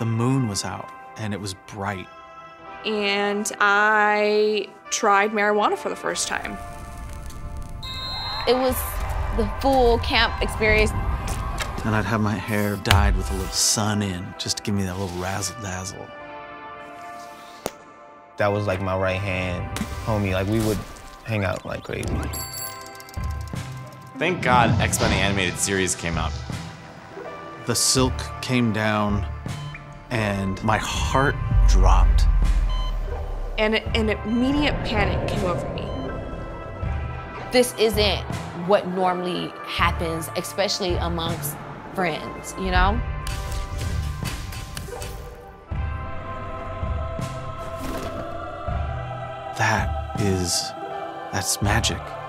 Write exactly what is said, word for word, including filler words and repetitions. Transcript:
The moon was out and it was bright. And I tried marijuana for the first time. It was the full camp experience. And I'd have my hair dyed with a little sun in, just to give me that little razzle-dazzle. That was like my right hand homie. Like, we would hang out like crazy. Thank God X Men the Animated Series came out. The silk came down, and my heart dropped. And an immediate panic came over me. This isn't what normally happens, especially amongst friends, you know? That is, that's magic.